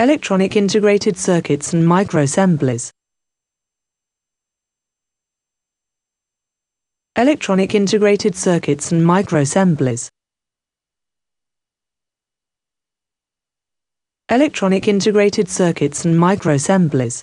Electronic integrated circuits and microassemblies. Electronic integrated circuits and microassemblies. Electronic integrated circuits and microassemblies.